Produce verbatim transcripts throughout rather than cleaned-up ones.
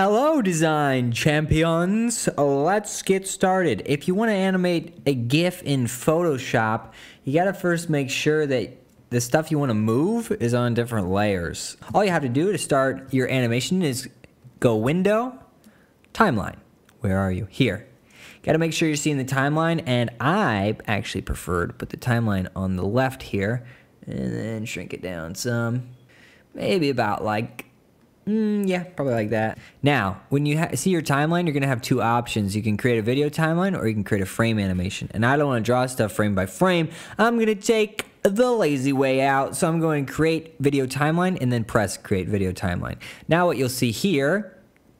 Hello design champions, let's get started. If you want to animate a GIF in Photoshop, you got to first make sure that the stuff you want to move is on different layers. All you have to do to start your animation is go window, timeline. Where are you? Here. Got to make sure you're seeing the timeline, and I actually prefer to put the timeline on the left here and then shrink it down some, maybe about like Mm, yeah, probably like that. Now, when you ha see your timeline, you're going to have two options. You can create a video timeline or you can create a frame animation. And I don't want to draw stuff frame by frame. I'm going to take the lazy way out. So I'm going to create video timeline and then press create video timeline. Now what you'll see here,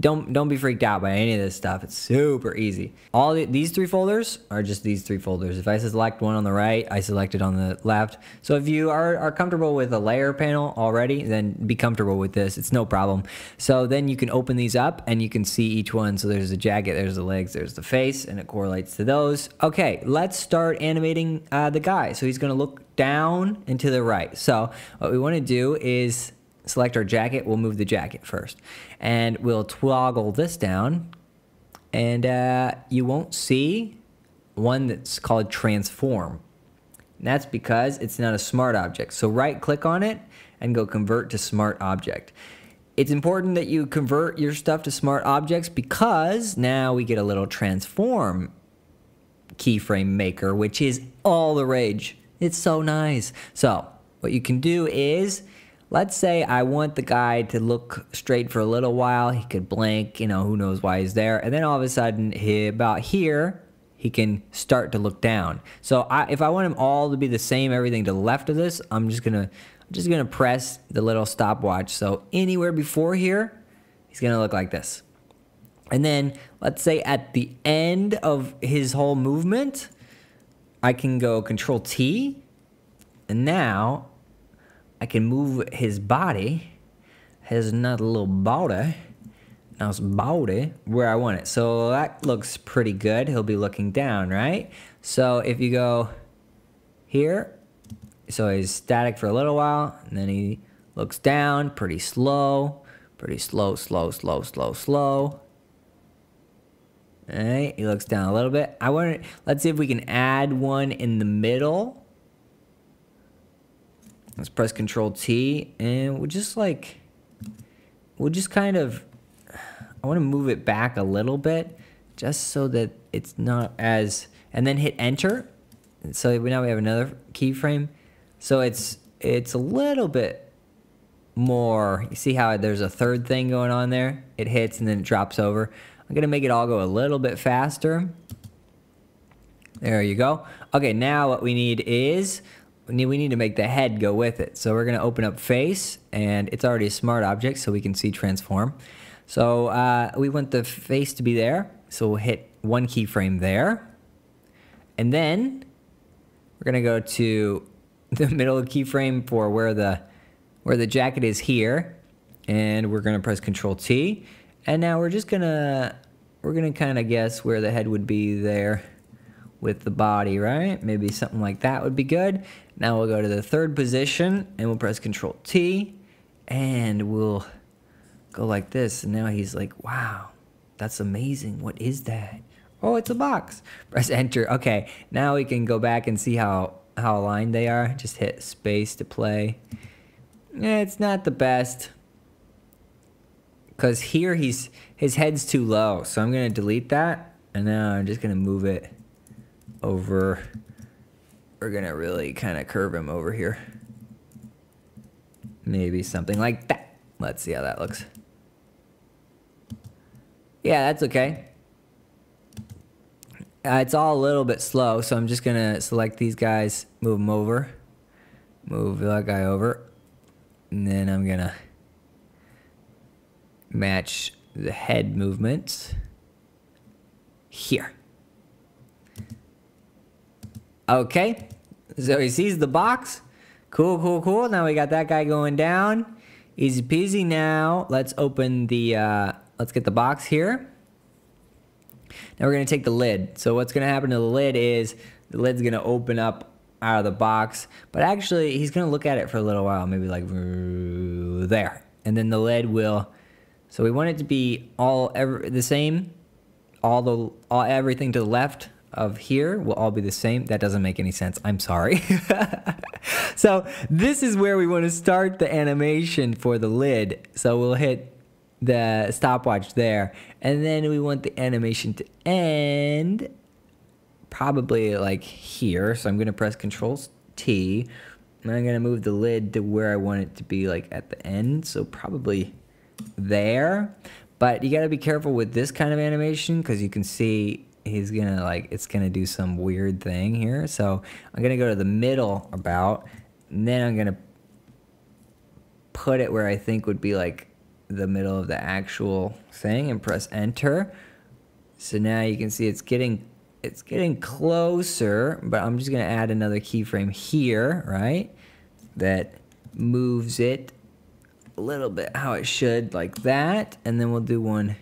don't, don't be freaked out by any of this stuff. It's super easy. All the, these three folders are just these three folders. If I select one on the right, I select it on the left. So if you are, are comfortable with a layer panel already, then be comfortable with this. It's no problem. So then you can open these up and you can see each one. So there's the jacket, there's the legs, there's the face, and it correlates to those. Okay, let's start animating uh, the guy. So he's gonna look down and to the right. So what we wanna do is select our jacket. We'll move the jacket first, and we'll toggle this down, and uh, you won't see one that's called transform. And that's because it's not a smart object. So right click on it and go convert to smart object. It's important that you convert your stuff to smart objects, because now we get a little transform keyframe maker, which is all the rage. It's so nice. So what you can do is, let's say I want the guy to look straight for a little while. He could blink, you know, who knows why he's there. And then all of a sudden, he, about here, he can start to look down. So I, if I want them all to be the same, everything to the left of this, I'm just gonna, I'm just gonna press the little stopwatch. So anywhere before here, he's gonna look like this. And then let's say at the end of his whole movement, I can go Control T, and now I can move his body, his not little body, now it's body, where I want it. So that looks pretty good. He'll be looking down, right? So if you go here, so he's static for a little while, and then he looks down pretty slow, pretty slow, slow, slow, slow, slow. All right, he looks down a little bit. I want to, let's see if we can add one in the middle. Let's press Control T, and we'll just like, we'll just kind of, I want to move it back a little bit, just so that it's not as, and then hit enter. And so now we have another keyframe. So it's, it's a little bit more, you see how there's a third thing going on there? It hits and then it drops over. I'm going to make it all go a little bit faster. There you go. Okay, now what we need is, we need to make the head go with it. So we're going to open up face, and it's already a smart object, so we can see transform. So uh, we want the face to be there, so we'll hit one keyframe there. And then we're going to go to the middle keyframe for where the, where the jacket is here, and we're going to press Control T. And now we're just going to, we're going to kind of guess where the head would be there with the body, right? Maybe something like that would be good. Now we'll go to the third position, and we'll press Control T, and we'll go like this. And now he's like, wow, that's amazing. What is that? Oh, it's a box. Press enter. Okay, now we can go back and see how, how aligned they are. Just hit space to play. Yeah, it's not the best, because here he's, his head's too low. So I'm gonna delete that, and now I'm just gonna move it over. We're gonna really kind of curve him over here, maybe something like that. Let's see how that looks. Yeah, that's okay. Uh, it's all a little bit slow, so I'm just gonna select these guys, move them over, move that guy over, and then I'm gonna match the head movements here. Okay, so he sees the box. Cool, cool, cool. Now we got that guy going down. Easy peasy. Now let's open the, uh, let's get the box here. Now we're going to take the lid. So what's going to happen to the lid is the lid's going to open up out of the box. But actually, he's going to look at it for a little while, maybe like there. And then the lid will So we want it to be all ever the same. All the all everything to the left of here will all be the same. That doesn't make any sense. I'm sorry. So this is where we want to start the animation for the lid. So we'll hit the stopwatch there, and then we want the animation to end probably like here. So I'm going to press Control T, and I'm going to move the lid to where I want it to be, like at the end. So probably there. But you got to be careful with this kind of animation, because you can see he's going to like, it's going to do some weird thing here. So I'm going to go to the middle about, and then I'm going to put it where I think would be like the middle of the actual thing, and press enter. So now you can see it's getting, it's getting closer, but I'm just going to add another keyframe here, right? That moves it a little bit how it should, like that. And then we'll do one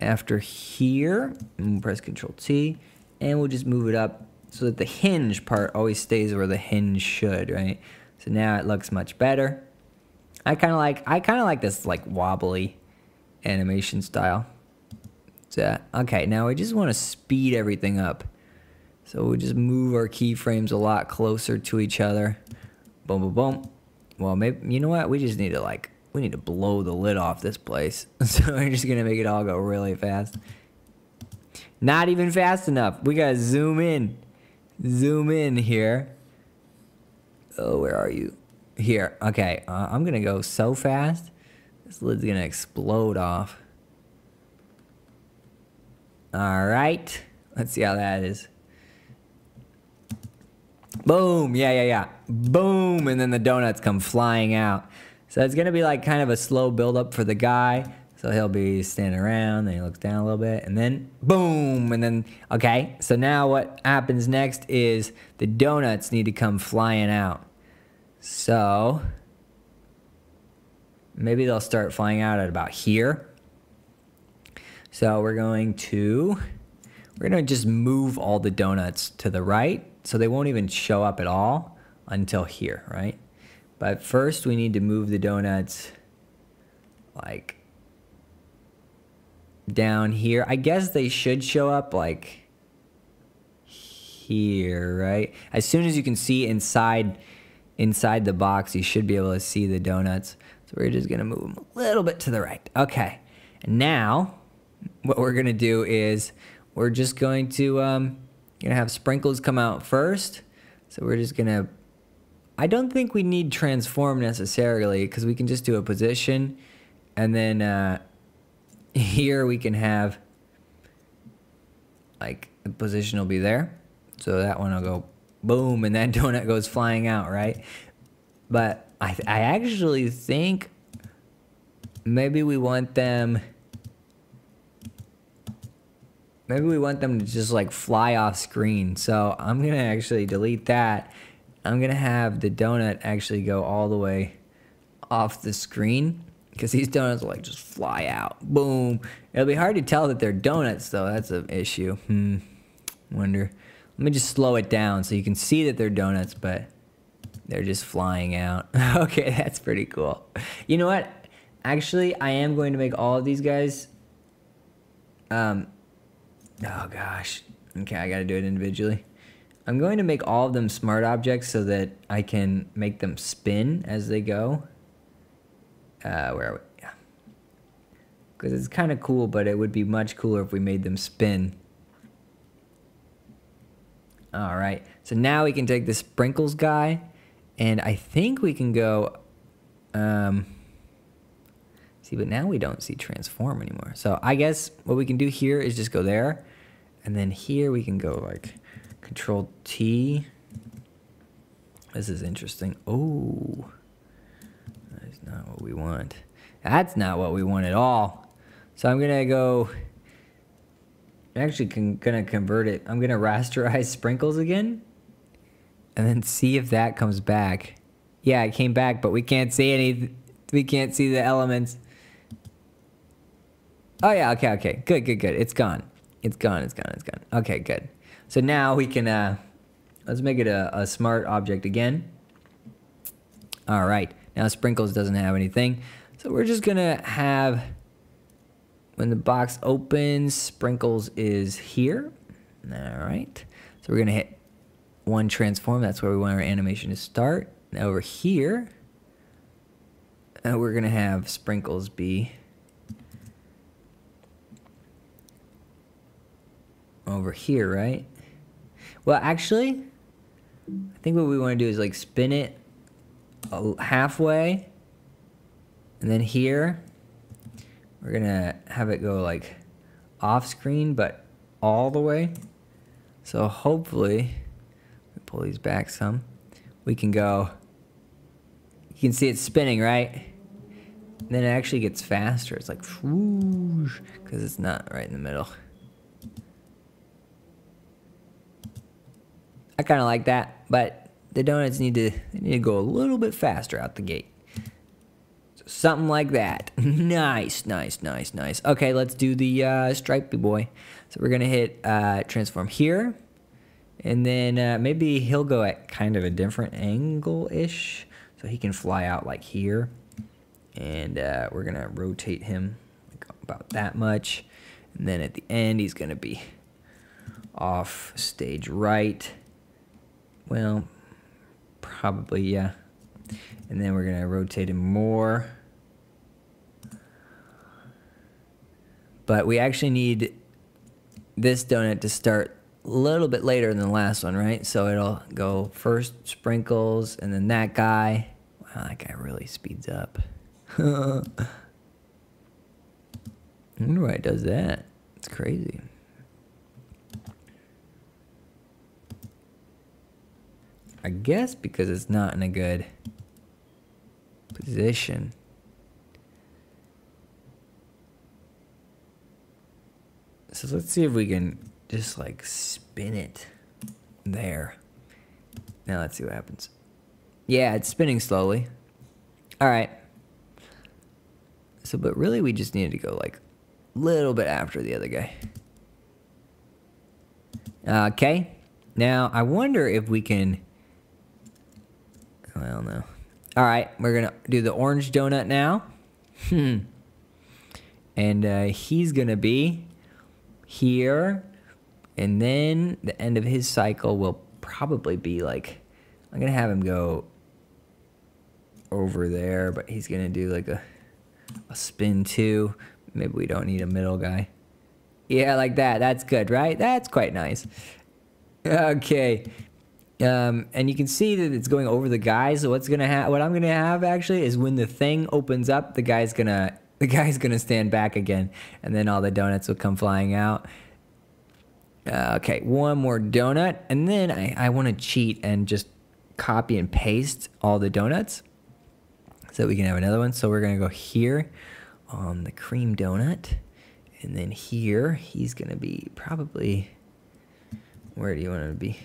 after here, and we'll press Control T, and we'll just move it up so that the hinge part always stays where the hinge should, right? So now it looks much better. I kind of like, I kind of like this like wobbly animation style. So, okay, now we just want to speed everything up. So we'll just move our keyframes a lot closer to each other. Boom, boom, boom. Well, maybe, you know what? We just need to like, we need to blow the lid off this place. So we're just going to make it all go really fast. Not even fast enough. We got to zoom in. Zoom in here. Oh, where are you? Here. Okay, uh, I'm going to go so fast. This lid's going to explode off. All right. Let's see how that is. Boom. Yeah, yeah, yeah. Boom. And then the donuts come flying out. So it's going to be like kind of a slow build-up for the guy. So he'll be standing around, then he looks down a little bit, and then boom, and then, okay. So now what happens next is the donuts need to come flying out. So maybe they'll start flying out at about here. So we're going to, we're going to just move all the donuts to the right, so they won't even show up at all until here, right? But first, we need to move the donuts like down here. I guess they should show up like here, right? As soon as you can see inside inside the box, you should be able to see the donuts. So we're just gonna move them a little bit to the right. Okay, and now what we're gonna do is we're just going to um, gonna have sprinkles come out first. So we're just gonna. I don't think we need transform necessarily, because we can just do a position, and then uh, here we can have like the position will be there, so that one will go boom, and that donut goes flying out, right? But I, I actually think maybe we want them, maybe we want them to just like fly off screen. So I'm gonna actually delete that. I'm going to have the donut actually go all the way off the screen, because these donuts will like just fly out. Boom. It'll be hard to tell that they're donuts, though. That's an issue. Hmm. Wonder. Let me just slow it down so you can see that they're donuts, but they're just flying out. Okay, that's pretty cool. You know what? Actually, I am going to make all of these guys. Um. Oh, gosh. Okay, I got to do it individually. I'm going to make all of them smart objects so that I can make them spin as they go. Uh, where are we? Yeah. Because it's kind of cool, but it would be much cooler if we made them spin. All right. So now we can take the sprinkles guy, and I think we can go... Um, see, but now we don't see transform anymore. So I guess what we can do here is just go there, and then here we can go like... Control T. This is interesting. Oh, that's not what we want. That's not what we want at all. So I'm gonna go. I'm actually con gonna convert it. I'm gonna rasterize sprinkles again, and then see if that comes back. Yeah, it came back, but we can't see any. We can't see the elements. Oh yeah. Okay. Okay. Good. Good. Good. It's gone. It's gone. It's gone. It's gone. Okay. Good. So now we can, uh, let's make it a, a smart object again. All right, now Sprinkles doesn't have anything. So we're just gonna have, when the box opens, sprinkles is here. All right, so we're gonna hit one transform. That's where we want our animation to start. Now over here, uh, we're gonna have sprinkles be over here, right? Well, actually, I think what we want to do is like spin it halfway, and then here we're gonna have it go like off screen but all the way. So hopefully, we pull these back some, we can go, you can see it's spinning, right? And then it actually gets faster. It's like whoosh, because it's not right in the middle. I kind of like that, but the donuts need to they need to go a little bit faster out the gate. So something like that. Nice, nice, nice, nice. Okay, let's do the uh, stripey boy. So we're gonna hit uh, transform here, and then uh, maybe he'll go at kind of a different angle-ish, so he can fly out like here, and uh, we're gonna rotate him like about that much, and then at the end he's gonna be off stage right. Well, probably, yeah. And then we're gonna rotate him more. But we actually need this donut to start a little bit later than the last one, right? So it'll go first sprinkles, and then that guy. Wow, that guy really speeds up. I wonder why it does that. It's crazy. I guess because it's not in a good position. So let's see if we can just like spin it there. Now let's see what happens. Yeah, it's spinning slowly. All right. So, but really we just needed to go like a little bit after the other guy. Okay. Now I wonder if we can... Well, no. All right, we're gonna do the orange donut now. Hmm. And uh, he's gonna be here, and then the end of his cycle will probably be like, I'm gonna have him go over there, but he's gonna do like a a spin too. Maybe we don't need a middle guy. Yeah, like that. That's good, right? That's quite nice. Okay. Um, and you can see that it's going over the guy. So what's gonna ha what I'm gonna have actually is when the thing opens up, the guy's gonna the guy's gonna stand back again, and then all the donuts will come flying out. Uh, okay, one more donut, and then I, I want to cheat and just copy and paste all the donuts so we can have another one. So we're gonna go here on the cream donut, and then here he's gonna be probably, where do you want him to be?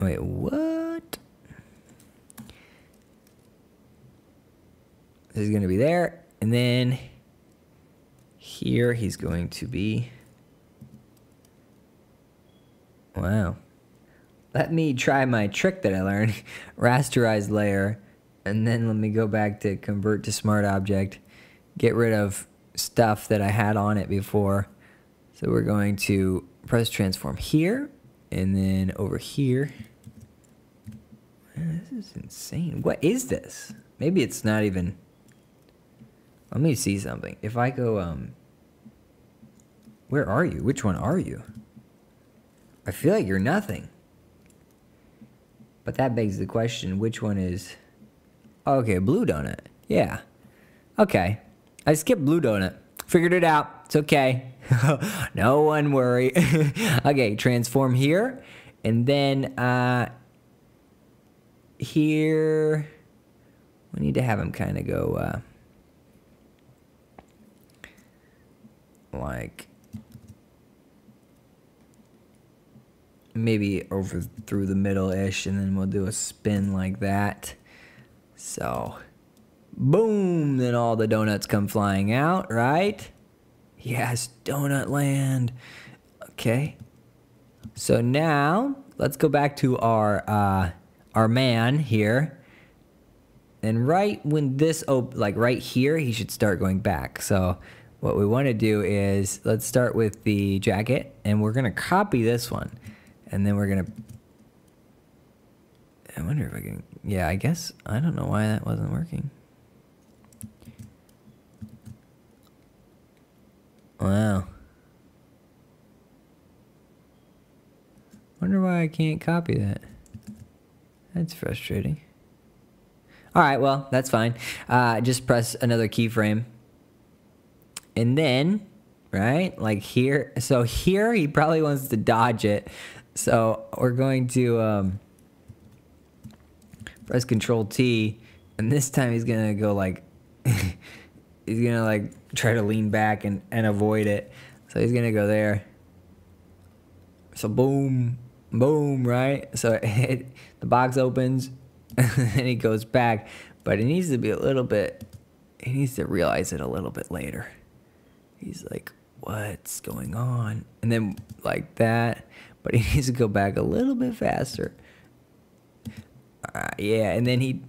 Wait, what? This is going to be there. And then here he's going to be... Wow. Let me try my trick that I learned. Rasterize layer. And then let me go back to convert to smart object. Get rid of stuff that I had on it before. So we're going to press transform here. And then over here... This is insane. What is this? Maybe it's not even... Let me see something. If I go, um... where are you? Which one are you? I feel like you're nothing. But that begs the question, which one is... Okay, blue donut. Yeah. Okay. I skipped blue donut. Figured it out. It's okay. No one worry. Okay, transform here. And then uh, here, we need to have him kind of go uh, like maybe over through the middle-ish, and then we'll do a spin like that. So, boom, then all the donuts come flying out, right? Yes, Donut Land. Okay. So now let's go back to our uh, our man here, And right when this, op like right here, he should start going back. So what we want to do is, let's start with the jacket, and we're going to copy this one. And then we're going to, I wonder if I can, yeah, I guess, I don't know why that wasn't working. Wow. Wonder why I can't copy that. That's frustrating. All right, well, that's fine. Uh, just press another keyframe. And then, right, like here. So here, he probably wants to dodge it. So we're going to um, press Control T. And this time he's gonna go like, he's gonna like try to lean back and, and avoid it. So he's gonna go there. So boom, boom, right? So it, it, the box opens. And he goes back, but it needs to be a little bit, he needs to realize it a little bit later. He's like, what's going on? And then like that, but he needs to go back a little bit faster. Uh, yeah, and then he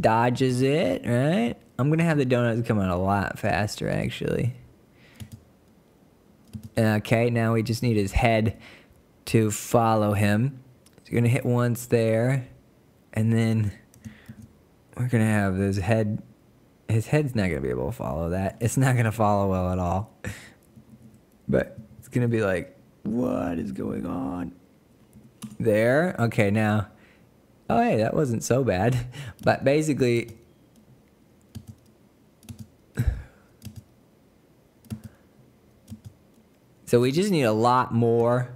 dodges it, right? I'm going to have the donuts come out a lot faster, actually. Okay, now we just need his head to follow him. So you're going to hit once there. And then we're gonna have his head, his head's not gonna be able to follow that. It's not gonna follow well at all. But it's gonna be like, what is going on? There, okay now, oh hey, that wasn't so bad. But basically, so we just need a lot more.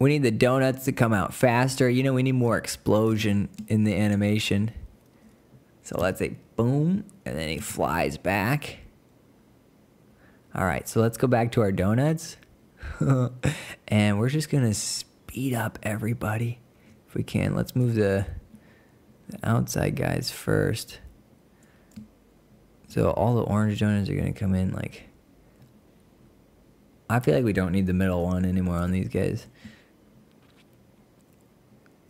We need the donuts to come out faster. You know, we need more explosion in the animation. So let's say boom, and then he flies back. All right, so let's go back to our donuts. And we're just gonna speed up everybody if we can. Let's move the, the outside guys first. So all the orange donuts are gonna come in like, I feel like we don't need the middle one anymore on these guys.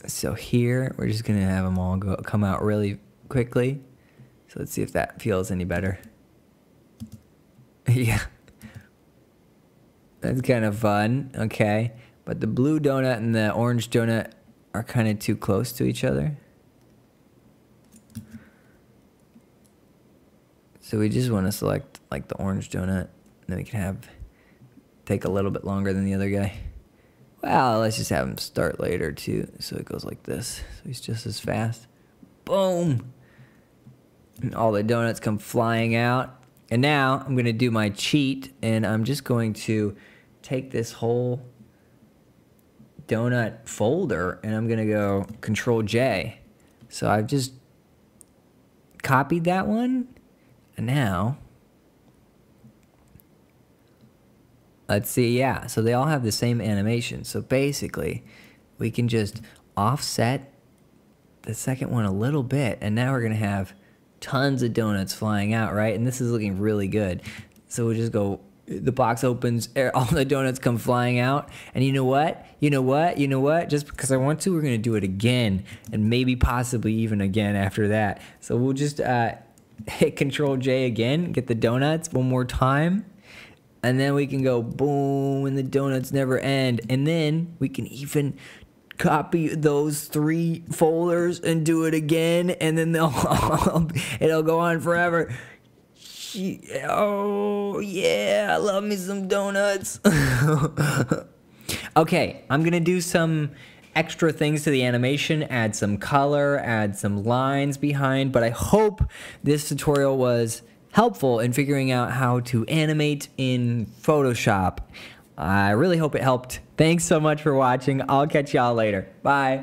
So here, we're just gonna have them all go, come out really quickly. So let's see if that feels any better. Yeah. That's kind of fun, okay. But the blue donut and the orange donut are kind of too close to each other. So we just wanna select like the orange donut, and then we can have, take a little bit longer than the other guy. Well, let's just have him start later too. So it goes like this. So he's just as fast. Boom! And all the donuts come flying out. And now I'm gonna do my cheat, and I'm just going to take this whole donut folder, and I'm gonna go Control J. So I've just copied that one. And now, let's see, yeah, so they all have the same animation. So basically, we can just offset the second one a little bit, and now we're gonna have tons of donuts flying out, right? And this is looking really good. So we'll just go, the box opens, all the donuts come flying out, and you know what? You know what? You know what? Just because I want to, we're gonna do it again, and maybe possibly even again after that. So we'll just uh, hit Control J again, get the donuts one more time, and then we can go boom, and the donuts never end. And then we can even copy those three folders and do it again, and then they'll it'll go on forever. Oh yeah, I love me some donuts. Okay, I'm gonna do some extra things to the animation, add some color, add some lines behind, but I hope this tutorial was helpful in figuring out how to animate in Photoshop. I really hope it helped. Thanks so much for watching. I'll catch y'all later. Bye.